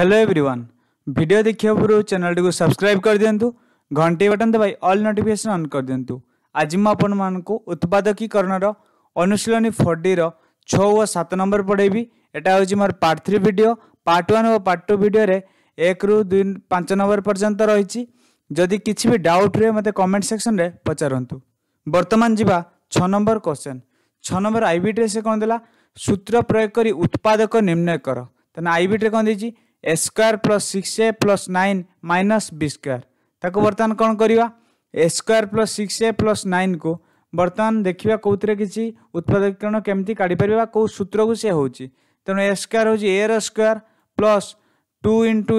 Hello everyone video देखिया पूर्व channel T subscribe कर दिंतु घंटी बटन दबाई ऑल नोटिफिकेशन ऑन कर दिंतु। आज मु आपण मानक उत्पादकीकरण अनुशीलनी 4D रो 6 और 7 नंबर पढ़ेबी। एटा होची मोर पार्ट 3 वीडियो। पार्ट 1 और पार्ट 2 वीडियो रे 1 रु 2 5 नंबर पर्यंत रहिची। जदि किछि भी डाउट रे मते कमेंट सेक्शन रे पचारंतु। वर्तमान जिबा 6 नंबर क्वेश्चन। 6 नंबर आईबीटी से कोन देला सूत्र प्रयोग करी उत्पादक निर्णय कर। तने आईबीटी कोन देची a square plus 6a plus 9 minus b square. ताको वर्तमान कोन करिवा a square plus 6a plus 9 को बर्तमान देखिवा कोउतरे किछि उत्पादकीकरण केमती काढी परबा को सूत्र को से होउची। तनो ए स्क्वायर होची ए रो स्क्वायर प्लस 2 * a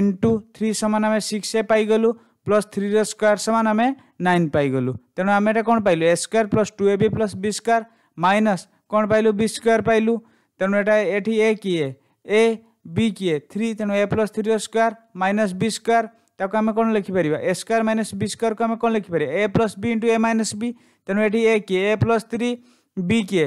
* 3 समान हमें 6a पाई गलु प्लस 3 रो स्क्वायर समान हमें 9 पाई गलु। तनो हमें एटा कोन पाइलु a square plus 2ab plus b square minus कोन पाइलु b स्क्वायर पाइलु। तनो एटा एठी a की a b की 3 तनो a प्लस 3 रो स्क्वायर माइनस b स्क्वायर। ताको हमें कोन लिखि परिबा a square minus b square को हमें कोन लिखि परिबा a plus b * a minus b। तेणु ये ए किए ए प्लस 3 बी किए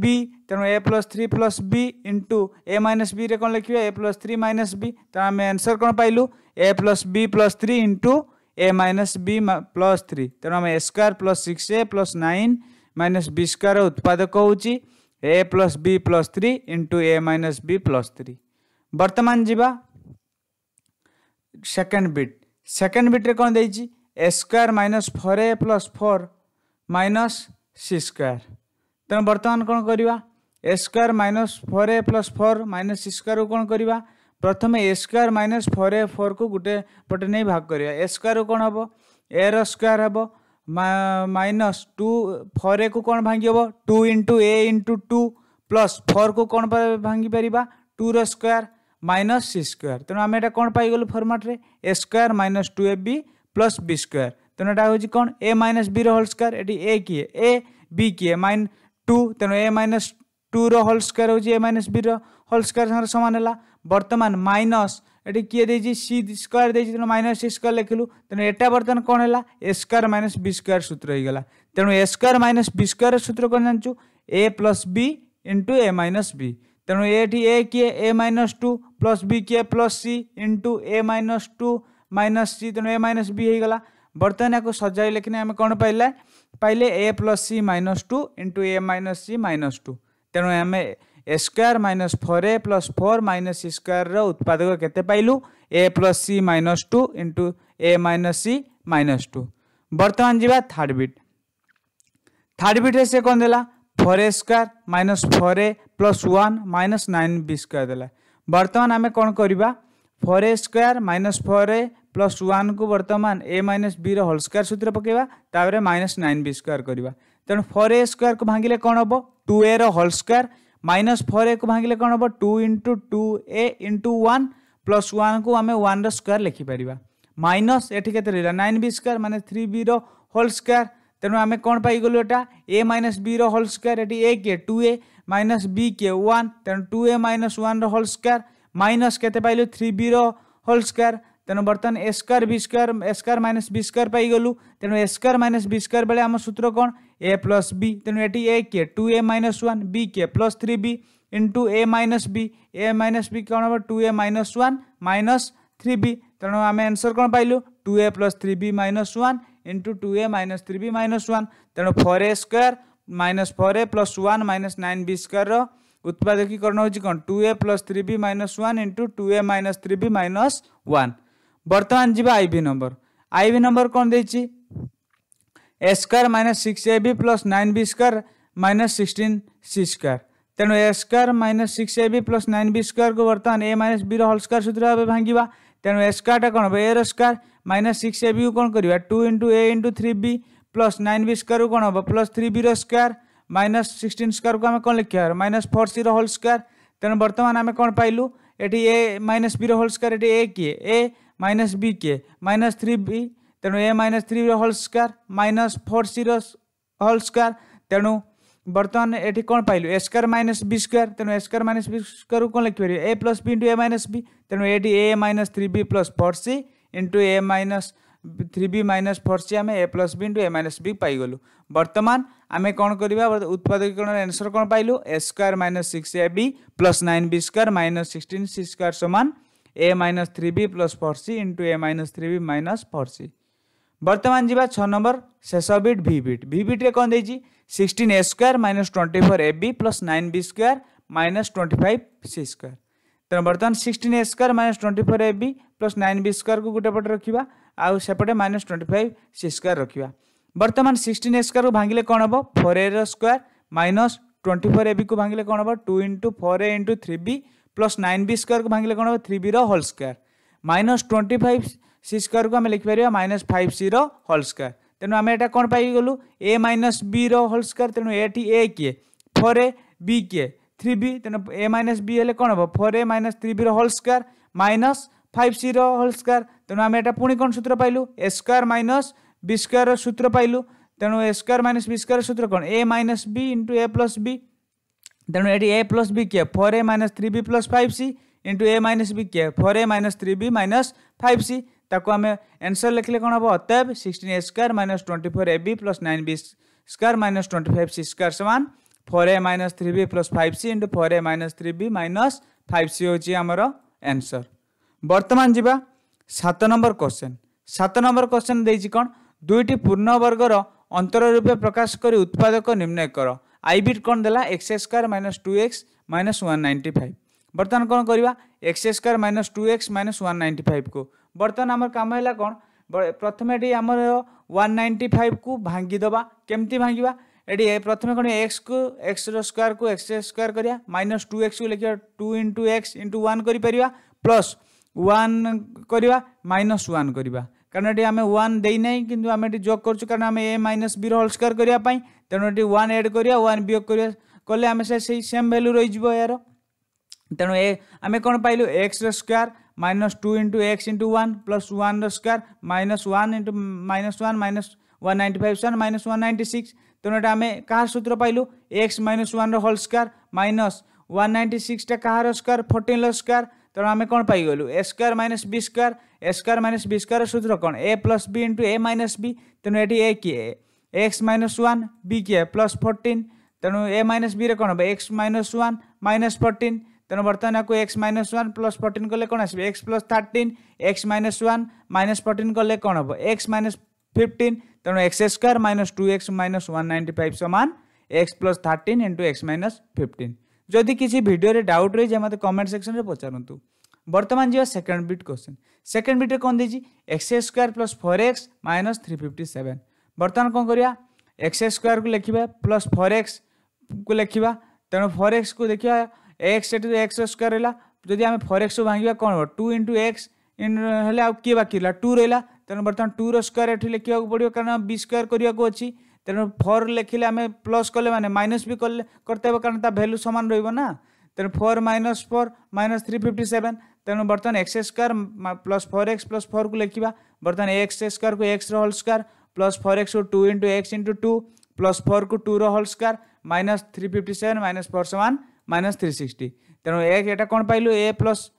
बी। तेणु a plus 3 plus b into a minus b कौन लिखे ए प्लस 3 माइनस बी। तो आम आंसर कौन पाइलु a plus b plus 3 into a minus b plus 3। तेणु आम a square plus 6a plus 9 minus b square उत्पादक होची a plus b plus 3 into a minus b plus 3। बर्तमान जीवा सेकेंड बिट। सेकेंड बिट्रे कौन देइची a square minus 4a plus 4 minus c square. तेना बर्तमान कौन करवा a square minus 4a plus 4 minus c square को कौन करवा प्रथम ए स्क्वायर माइनस 4a4 को गोटे पटे नहीं भाग करवा। ए स्क्वायर कौन हम ए रो स्क्वायर हम माइनस 2 4a को कौन भांगी हम 2 इंटु ए इंटु 2 प्लस 4 को कौन भांगी पार 2 रो स्क्वायर माइनस सी स्क्वायर। तेना आम एटा कौन पाई गलु format a square minus 2ab plus b square. तेना एटा होची कोन a - b रो होल स्क्वायर। एटी a की a b की -2 तेना a - 2 रो होल स्क्वायर होची a - b रो होल स्क्वायर संग समान हला। वर्तमान माइनस एटी की देजी c स्क्वायर देजी तेना माइनस c स्क्वायर लिखलु। तेना एटा वर्तमान कोन हला a स्क्वायर - b स्क्वायर सूत्र होई गला। तेना a स्क्वायर - b स्क्वायर रो सूत्र कोन जानचु a + b * a - b। तेना एटी a की a - 2 + b की + c * a - 2 - c तेना a - b होई गला। बर्तमान या सजाई लिखने आम कौन पाइले पाइले a plus c minus 2 into a minus c minus 2। तेणु आम a square minus 4a plus 4 minus c square उत्पादक केते पाइलु a plus c minus 2 into a minus c minus 2। बर्तमान जीवा थर्ड बिट। थर्ड बिट्रे से कौन देला 4a square minus 4a plus 1 minus 9b square देला। बर्तमान आम कौन करवा 4a square minus 4a plus 1 को वर्तमान a माइनस b रो होल स्क्वायर सूत्र पकेबा ताबरे माइनस 9b स्क्वायर करवा। तेणु 4a स्क्वायर को भांगिले कौन हम 2a रो होल स्क्वायर माइनस 4a को भांगिले कौन हम 2 इंटु 2a इंटु 1 प्लस 1 को आम 1 रो स्क्वायर लिखिपर माइनस एटी के 9b स्क्वायर माने 3b रो होल स्क्वायर। तेणु आम कौन पाईगलु एटा a माइनस b रो होल स्क्वायर। एटी a के 2a माइनस b के 1 तेणु 2a माइनस 1 रो होल स्क्वायर माइनस केते पाइलु 3b रो होल स्क्वायर। तेणु बर्तमान a square minus b square पाईगलु। तेणु a square minus b square बेले आम सूत्र कौन ए प्लस बी। तेणु एटी ए के 2a माइनस 1 बी के plus 3b into a minus b कौन हम 2a माइनस 1 माइनस 3b। तेणु आम आंसर कौन पाइलु 2a plus 3b minus 1 into 2a minus 3b minus 1। तेणु 4a square minus 4a plus 1 minus 9b square उत्पादकीकरण होची कौन 2a plus 3b minus 1 into 2a minus 3b minus 1। बर्तमान जीवा आईवी नंबर। आईवी नंबर कौन देची a square minus 6ab plus 9b square minus 16c square. तेणु a square minus 6ab plus 9b square को बर्तमान a माइनस b रो whole square सूत्र भाबे भांगीबा। तेणु ए स्क्वायर कौन हम ए रो स्क्वायर माइनस 6ab को कौन करवा 2 into a into 3b plus 9b square को कौन हम प्लस 3b रो स्क्वायर माइनस 16 स्क्वायर को आम कौन लिखा माइनस 4c रो होल स्क्वायर। तेणु बर्तमान आम कौन पाइलु एटी a माइनस b रो होल स्क्वायर एटी a की a माइनस बी के माइनस 3b। तेणु ए माइनस 3 रो होल स्क्वायर माइनस 4c रो होल स्क्वायर। तेणु बर्तमान एटी कौन पाइलु a square minus b square. तेणु a square minus b square को कौन लिखिपर a plus b into a minus B. तेणु एटी a minus 3b plus 4c into a minus 3b minus 4c आम a plus b into a minus b पाइलु। बर्तमान आम कौन करवा उत्पादकीकरण आंसर कौन पाइलु a square minus 6ab plus 9b square minus 16c square सामान a minus 3b plus 4c into a minus 3b minus 4c। बर्तमान जावा 6 नंबर शेष बीट भि बीट रे कौन देती 16 a square minus 24 a b plus 9b square minus 25c square. तेना बर्तमान 16 a square minus 24 a b plus 9b square को गोटे पटे रखा आउ सेपटे माइनस 25 सी स्क्वायर रखा। बर्तमान 16 ए स्क्वायर को भांगिले कौन हम 4 a square minus 24 a b को भांगिले कौन हम 2 into 4 a into 3b plus 9b square को भांगिले कौन हम 3b whole square minus 25 c square को आम लिखिपर माइनस 5c होल स्क्वायर। तेणु आम एटा कौन पाइलु a minus b whole square. तेणु एटी ए किए 4 ए बी किए 3b। तेना ए माइनस बी हेल्ले कौन हम 4 a minus 3b whole square minus 5c whole square. तेणु आम एटा पुणी कौन सूत्र पाइलु a square minus b square सूत्र पाइलु। तेणु a square minus b square सूत्र कौन a minus b into a plus b. तेणु ये ए प्लस बी किए 4 a minus 3b plus 5c into a minus b किए 4 a minus 3b minus 5c। ताको आम आंसर लिखले कौन हम अतएव 16 a square minus 24 a b plus 9b square minus 25c square समान 4a minus 3b plus 5c into 4a minus 3b minus 5c होची आमर आंसर। बर्तमान जीवा 7 नंबर क्वेश्चन। 7 नंबर क्वेश्चन देछि कोन दुईटी पूर्ण वर्गर अंतर रूपे प्रकाश करी उत्पादक निम्न कर। आई बिट कोन देला x square minus 2x minus 195। बर्तमान कोन करवा x square minus 2x minus 195 को। बर्तमान आमर काम हैला कोन प्रथमे एटी आमर 195 को भांगी दबा। केमती भांगीबा ये प्रथम कौन एक्स को एक्स स्क्वायर को एक्स स्क्वायर करिया माइनस 2x को लिखा 2 इंटू एक्स इंटू 1 करिपरिया प्लस 1 करिया माइनस 1 करिया कारण ये आम 1 देना किंतु आम ये जोग करुँ कारण आम a minus b whole square करने तेणु ये 1 एड करिया 1 वियोग करिया कले आम से सेम वैल्यू रही यार। तेणु आम कौन पाइलु x square minus 2 into x into 1 plus 1 square minus 1 इंटू माइनस 1 माइनस 195 सन माइनस 196। तेणु यहाँ आम क्या सूत्र पाइलु x minus 1 whole square minus 196 टा कहार स्क्वायर 14 स्क्वायर। तेणु आम कौन पाइलु a square minus b square. A square minus b square सूत्र कौन a plus b into a minus B. तेणु ये ए किए एक्स माइनस 1 बी किए प्लस 14। तेणु ए माइनस बी कौन हम एक्स माइनस 1 माइनस 14। तेणु बर्तमान आपको एक्स माइनस 1 प्लस 14 कले कौन आस x plus 13 x minus 1 minus 14 कले कौन हम एक्स माइनस 15। तेणु x square minus 2x minus 195 सामान x plus 13 into x minus 15। जदि किसी भिडियो रे डाउट रही है मत कमेंट सेक्शन में पचारतु। बर्तमान जी second bit question. Second bit रे कौन देछि x square plus 4x minus 357। बर्तमान कौन करिया एक्स स्क्वायर को लिखा प्लस 4x को लिखा। तेणु 4x को देखा एक्स से एक्स स्क्वायर रहा जब आम 4x को भांगा कौन हम 2 इंटू एक्स हेल्ले आ किए बाकी रहा 2 रहा। तेणु बर्तमान 2 स्क्वायर ये लिखा पड़ो कारण बी स्क्वायर करने को अच्छी। तेणु 4 लिखिले आम प्लस कले मैंने माइनस भी कले करते हे कारण वैल्यू सामान रहा। तेणु 4 माइनस 4 माइनस 357। तेणु बर्तमान x square plus 4x plus 4 को लिखा बर्तमान एक्स स्क्वायर को x whole square plus 4x को 2 इंटू एक्स इंटू 2 प्लस 4 को 2 होल स्क्वायर माइनस 357 माइनस 4 सामान माइनस 360। तेणु एक कौन पाइलु a plus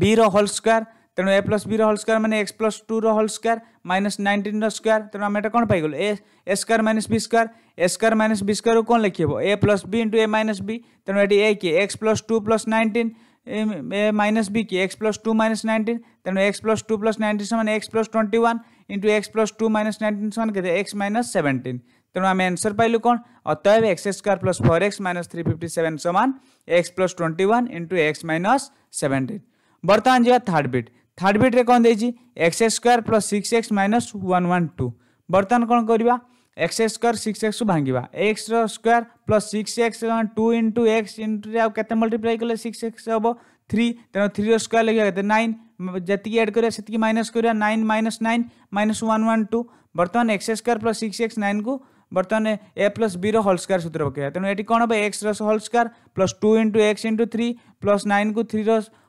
b whole square. तेणु a plus b whole square मैंने x plus 2 whole square minus 19 square. तेणु आम एटा कौन पाइल a square minus b square. A square minus b square को कौन लिखो a plus b into a minus B. तेणु ये ए किए x plus 2 plus 19 a minus b किए एक्स प्लस 2 माइनस 19। तेणु एक्स प्लस 2 प्लस 19 सामान x plus 21 into x plus 2 minus 19 सामान के एक्स माइनस 17। तेणु आम आंसर पाइलु कौन अतएव x square plus 4x minus 357 सामान x plus 21 into x minus 17। बर्तमान जावा थर्ड बीट। थर्ड बीट रे कौन देछि x square plus 6x minus 112। बर्तमान कौन करवा एक्स स्क्वायर 6x को भांगा x square plus 6x 2 into x into आउ केते मल्टीप्लाई कले 6x हम 3। तेणु 3 स्क्वायर लिखा 9 जी एड करा से माइनस करा 9 माइनस 112। बर्तमान एक्स स्क्वायर प्लस 6x 9 को बर्तमान a plus b whole square सूत्र पकड़ा। तेणु ये कौन हम x whole square plus 2 into x into 3 plus 9 को 3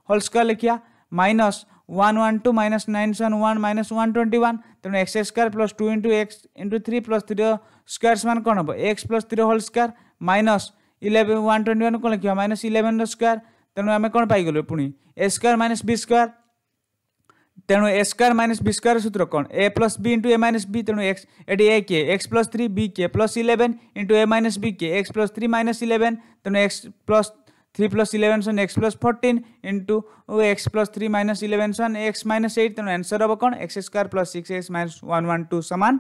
होल स्क्वायर लिखा माइनस 112 माइनस 9 माइनस 121। तेणु x square plus 2 into x into 3 plus 3 square सामान कौन हम x plus 3 whole square minus 121 कौन लिखा माइनस 11 स्क्वायर। तेणु आम कौन पाइल पुणी a square minus b square. तेणु a square minus b square सूत्र कौन a plus b into a minus B तेणु एक्स ए के एक्स प्लस थ्री बी के plus eleven into a minus b के x plus three minus eleven तेणु x plus three plus eleven सन x plus fourteen into x plus three minus eleven सन x minus eight तेणु answer हम कौन x square plus six x minus one one two सामान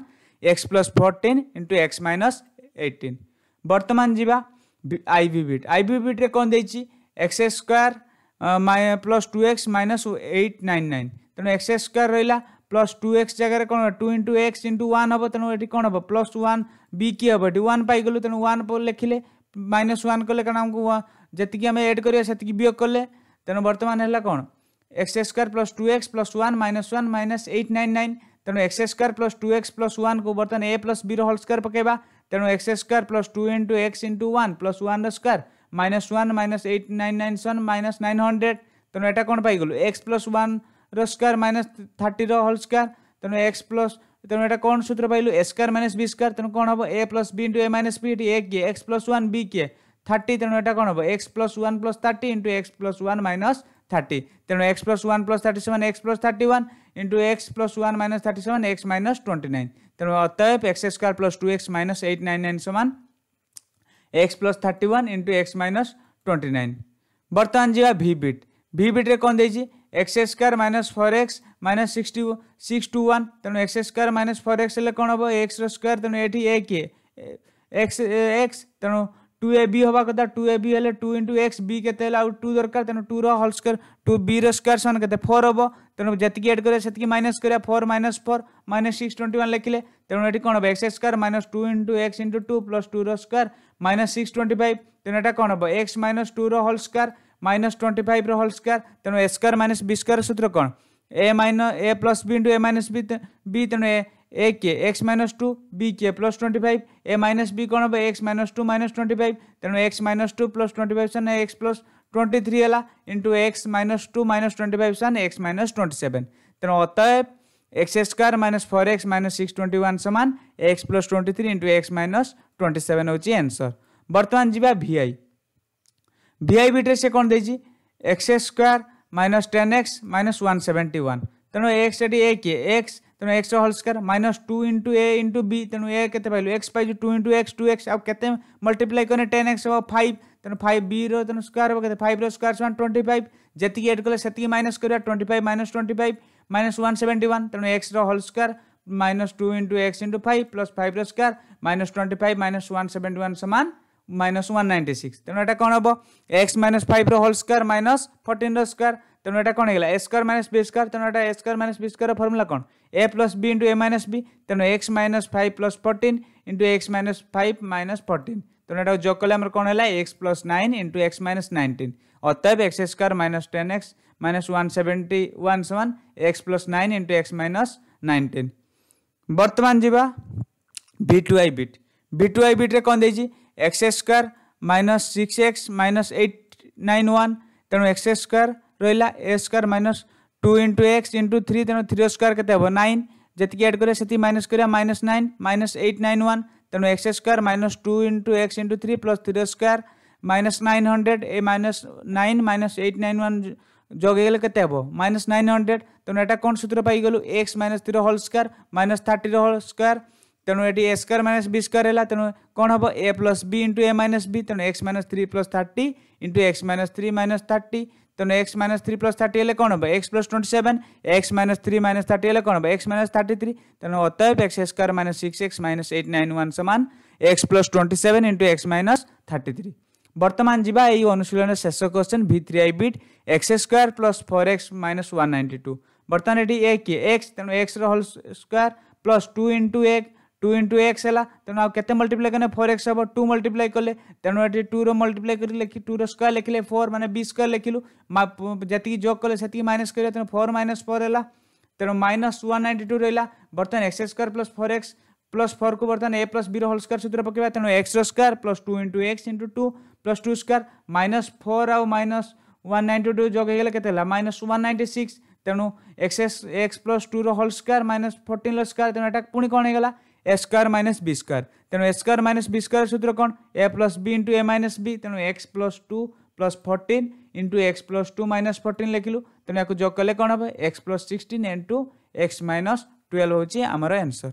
x plus fourteen into x minus eighteen. बर्तमान जीवा IV bit रे कौन देछि x square plus two x minus eight nine nine तेणु एक्स स्क्वायर रहा प्लस टू एक्स जगह कौन two into x into one हम तेणु ये कौन हम प्लस वन बी की हम ये वन पाइल तेणु वन लिखिले माइनस वन कले कारण आमको जी आम एड करा से वियोग कले तेणु बर्तमान है कौन x square plus two x plus one minus eight nine nine तेणु x square plus two x plus one को बर्तमान a plus b whole square पकेबा तेणु x square plus two into x into one plus one square minus one minus eight nine nine सन minus nine hundred तेणु एटा कौन पाइल x plus one square minus thirty whole square तेणु x plus तेणु एटा कौन सूत्र पाइल a square minus b square तेणु कौन हम a plus b into a minus b के एक्स प्लस वन बी के थर्टी तेणु एटा कौन हम x plus one plus thirty into x plus one minus thirty तेणु x plus one plus thirty seven x plus thirty one into x plus one minus thirty seven x minus twenty nine तेणु अतएव x square plus two x minus eight nine nine समान x plus thirty one into x minus twenty nine. बर्तमान जीवा V bit रे कौन देछि x square minus four x minus sixty six two one तेणु x square minus four x हेल्ले कौन हम एक्स स्क्वायर तेणु ये एक्स एक्स तेणु टू ए बी हवा कथा टू ए बी हेल्ले टू इंटू एक्स बी के टू दरकार तेणु two whole square two b square सन के फोर हम तेणु जी एड करा से माइनस करा four minus six twenty one लिखिले तेणु ये कौन हम x square minus two into x into two plus two square minus six twenty five तेणु एटा कौन हम x minus two whole square minus twenty five whole square तेणु a square minus b square सूत्र कौन a plus b into a minus B तेणु a के x minus two b के plus twenty five a minus b कौन हम x minus two minus twenty five तेणु x minus two plus twenty five सन x plus twenty three है into x minus two minus twenty five सन x minus twenty seven तेणु अतएव x square minus four x minus six twenty one सामान x plus twenty three into x minus twenty seven होची answer. बर्तमान जीवा VI बिट्रे से कौन देछि x square minus ten x minus one seventy one तेणु एक्स ये के एक्स तेणु x whole square minus two into a into b तेणु ए केते पाइलु एक्स पाइलु two into x two x आउ केते मल्टीप्लाई करने टेन एक्स हम फाइव तेणु फाइव बी तेणु स्क्वायर हम फाइव स्क्वायर सन ट्वेंटी फाइव जी एड कले से माइनस करा twenty five minus one seventy one तेणु x whole square minus two into x into five plus five square minus twenty five minus one seventy one समान minus one ninety six तेणु एटा कौन हम x minus five whole square minus fourteen square तेणु एटा कौन होगा a square minus b square तेणु एटा a square minus b square formula कौन a plus b into a minus B तेणु x minus five plus fourteen into x minus five minus fourteen तेणु एटा जो कले हमर कौन है x plus nine into x minus nineteen अतएव x square minus ten x minus one seventy one सन x plus nine into x minus nineteen. बर्तमान जीवा भि टू आई बिट रे कौन देछि x square minus six x minus eight nine one तेणु x square रहा a square minus two into x into three तेणु three square के nine जी एड करा से माइनस करा minus nine minus eight nine one तेणु x square minus two into x into three plus three square minus nine hundred ए minus nine minus eight nine one जगेगले के minus nine hundred तेणु एटा कौन सूत्र पाइल x minus three whole square minus thirty whole square तेणु ये a square minus b square है तेणु कौन हम a plus b into a minus B तेणु x minus three plus thirty into x minus three minus thirty तेणु x minus three plus thirty है कौन हम x plus twenty seven x minus three minus thirty है कौन हम x minus thirty three तेणु अतएव x square minus six x minus eight nine one समान x plus twenty seven into x minus thirty three. बर्तमान जीवा यही अनुशीलन शेष क्वेश्चन भि थ्री आई bit x square plus four x minus one ninety two बर्तमान ये एक्स तेणु x whole square plus two into एक टू इंटू एक्स है तेणु आउ के मल्टीप्लाई करने फोर एक्स हम टू मल्टीप्लाई कले तेणु ये टू रो मल्टीप्लाई कर लिखी टू रो स्क्वायर लिखिले फोर माने बी स्क्वायर लिखिलु जी जो कले से माइनस कर तेणु फोर माइनस फोर है तेणु माइनस वन नाइंटी टू रहा बर्तमान एक्स स्क्वायर प्लस फोर को बर्तमान a plus b whole square सूत्र पकेबा तेणु एक्स रो square plus two into x into two plus two square minus four आउ माइनस वन नाइंटी टू जो के माइनस वन नाइंटी सिक्स तेणु एक्स प्लस टू रो whole square minus fourteen square तेणु एटा पुणी कौन होगा a square minus b square तेणु a square minus b square सूत्र कौन a plus b into a minus B तेणु x plus two plus fourteen into x plus two minus 14 लिखिलु तेना को जोग कले कौन हम x plus 16 into x minus 12 होची आमर आंसर।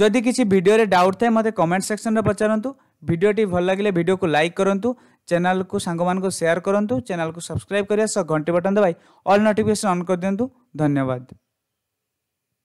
जदि किसी वीडियो रे डाउट थाए मते कमेंट सेक्शन रे पचारंतु। वीडियोटी भल लगिले वीडियो को लाइक करंतु, चैनल को सांग मान को शेयर करंतु, चैनल को सब्सक्राइब करिया सह घंटी बटन दबाई ऑल नोटिफिकेशन ऑन कर दिंतु। धन्यवाद।